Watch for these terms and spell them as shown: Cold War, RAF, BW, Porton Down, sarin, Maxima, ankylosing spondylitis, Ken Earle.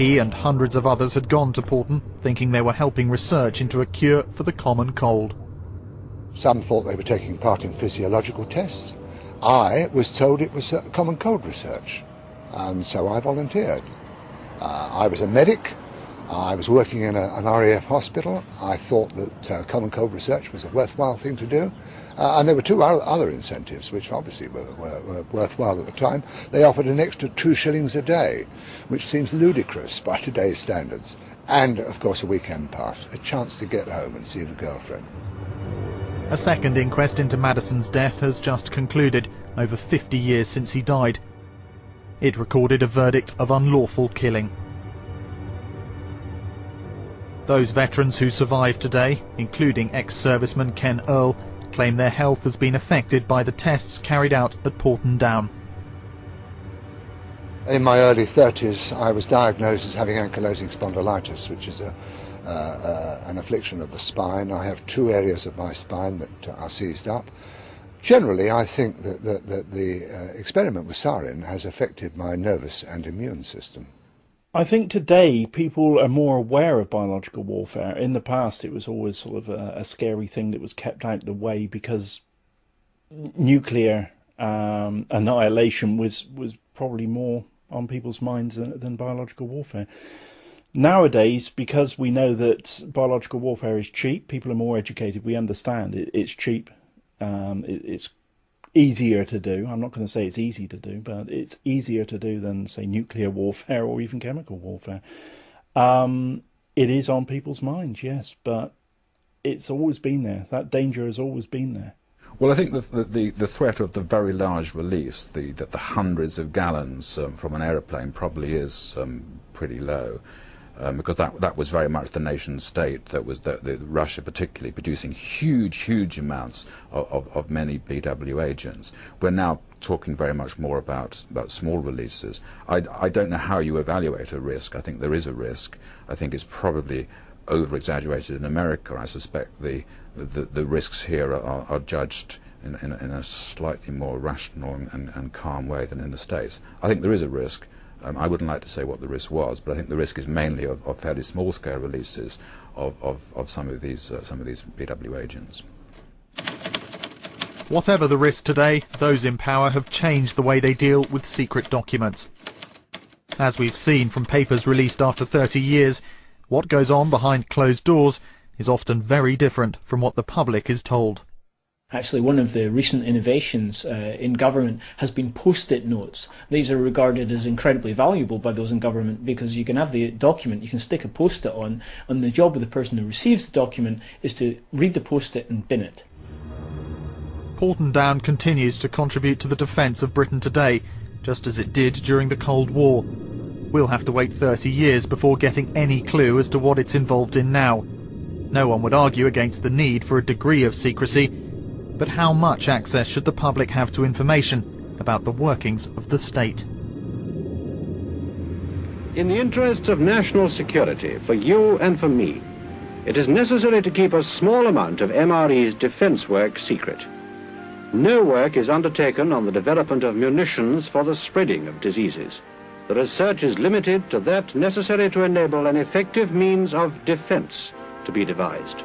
He and hundreds of others had gone to Porton, thinking they were helping research into a cure for the common cold. Some thought they were taking part in physiological tests. I was told it was common cold research, and so I volunteered. I was a medic. I was working in an RAF hospital. I thought that common cold research was a worthwhile thing to do. And there were two other incentives, which obviously were worthwhile at the time. They offered an extra 2 shillings a day, which seems ludicrous by today's standards. And, of course, a weekend pass, a chance to get home and see the girlfriend. A second inquest into Madison's death has just concluded, over 50 years since he died. It recorded a verdict of unlawful killing. Those veterans who survived today, including ex-serviceman Ken Earle, claim their health has been affected by the tests carried out at Porton Down. In my early 30s, I was diagnosed as having ankylosing spondylitis, which is an affliction of the spine. I have 2 areas of my spine that are seized up. Generally, I think that the experiment with sarin has affected my nervous and immune system. I think today people are more aware of biological warfare. In the past, it was always sort of a scary thing that was kept out of the way because nuclear annihilation was probably more on people's minds than biological warfare. Nowadays, because we know that biological warfare is cheap, people are more educated. We understand it's cheap. It's easier to do. I'm not going to say it's easy to do, but it's easier to do than, say, nuclear warfare or even chemical warfare. It is on people's minds, yes, but it's always been there. That danger has always been there. Well, I think the threat of the very large release, the hundreds of gallons from an aeroplane, probably is pretty low. Because that was very much the nation state that was the Russia particularly producing huge amounts of many BW agents. We're now talking very much more about small releases. I don't know how you evaluate a risk. I think there is a risk. I think it's probably over exaggerated in America. I suspect the risks here are judged in a slightly more rational and calm way than in the States. I think there is a risk. I wouldn't like to say what the risk was, but I think the risk is mainly of fairly small-scale releases of some of these BW agents. Whatever the risk today, those in power have changed the way they deal with secret documents. As we've seen from papers released after 30 years, what goes on behind closed doors is often very different from what the public is told. Actually, one of the recent innovations in government has been post-it notes. These are regarded as incredibly valuable by those in government because you can have the document, you can stick a post-it on, and the job of the person who receives the document is to read the post-it and bin it. Porton Down continues to contribute to the defence of Britain today, just as it did during the Cold War. We'll have to wait 30 years before getting any clue as to what it's involved in now. No one would argue against the need for a degree of secrecy, but how much access should the public have to information about the workings of the state? In the interests of national security, for you and for me, it is necessary to keep a small amount of MRE's defence work secret. No work is undertaken on the development of munitions for the spreading of diseases. The research is limited to that necessary to enable an effective means of defence to be devised.